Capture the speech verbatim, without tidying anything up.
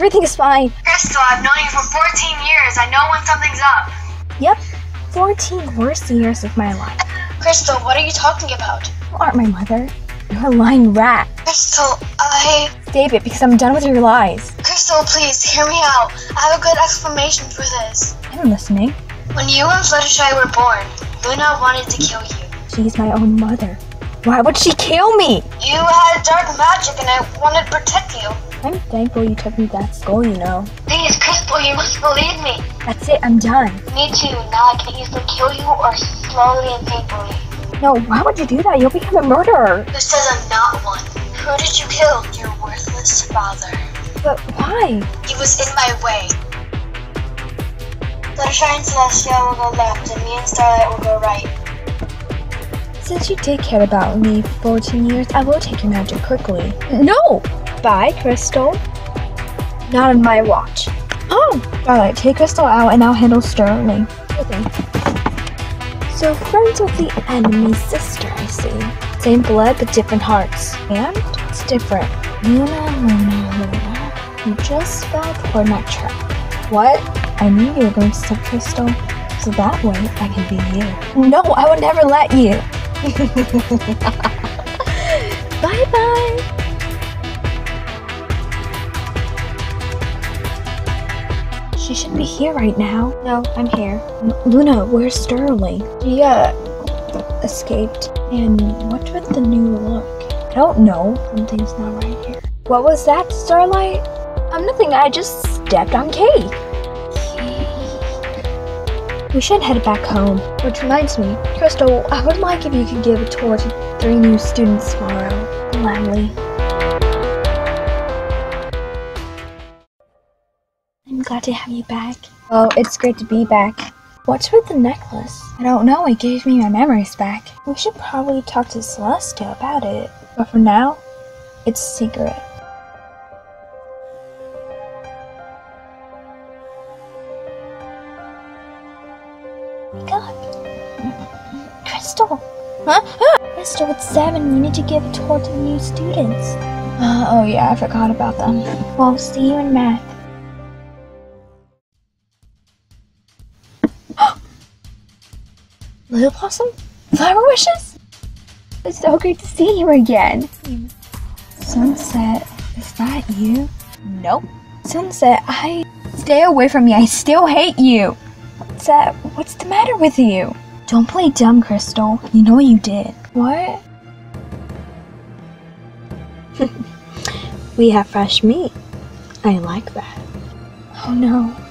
Everything is fine. Crystal, I've known you for fourteen years. I know when something's up. Yep. fourteen worst years of my life. Crystal, what are you talking about? You aren't my mother. You're a lying rat. Crystal, I... Save it, because I'm done with your lies. Crystal, please, hear me out. I have a good explanation for this. I'm listening. When you and Fluttershy were born, Luna wanted to kill you. She's my own mother. Why would she kill me? You had dark magic and I wanted to protect you. I'm thankful you took me to that school, you know. Please, Crystal, you must believe me. That's it, I'm done. Me too. Now I can either kill you or slowly and painfully. No, why would you do that? You'll become a murderer. Who says I'm not one? Who did you kill? Your worthless father. But why? He was in my way. Fluttershy and Celestia will go left, and me and Starlight will go right. Since you did care about me for fourteen years, I will take your magic quickly. No! Bye, Crystal. Not on my watch. Oh! Starlight, take Crystal out, and I'll handle Sterling. Okay. So friends with the enemy's sister, I see. Same blood, but different hearts. And it's different. Luna, Luna, Luna. You just fell toward my trap. What? I knew you were going to stop, Crystal. So that way, I can be you. No, I would never let you. Bye-bye. She should be here right now. No, I'm here. Luna, where's Sterling? She, uh, escaped. And what's with the new look? I don't know. Something's not right here. What was that, Starlight? I'm nothing. I just stepped on Katie. Katie. We should head back home. Which reminds me, Crystal, I would like if you could give a tour to three new students tomorrow. Gladly. I'm glad to have you back. Oh, it's great to be back. What's with the necklace? I don't know, it gave me my memories back. We should probably talk to Celestia about it. But for now, it's a secret. Wake up. Crystal! Huh? Ah! Crystal, it's seven. We need to give a tour to the new students. Uh, oh yeah, I forgot about them. Well, see you in math. Little Blossom? Flower wishes? It's so great to see you again. Sunset, is that you? Nope. Sunset, I... Stay away from me, I still hate you. What's that? What's the matter with you? Don't play dumb, Crystal. You know what you did. What? We have fresh meat. I like that. Oh no.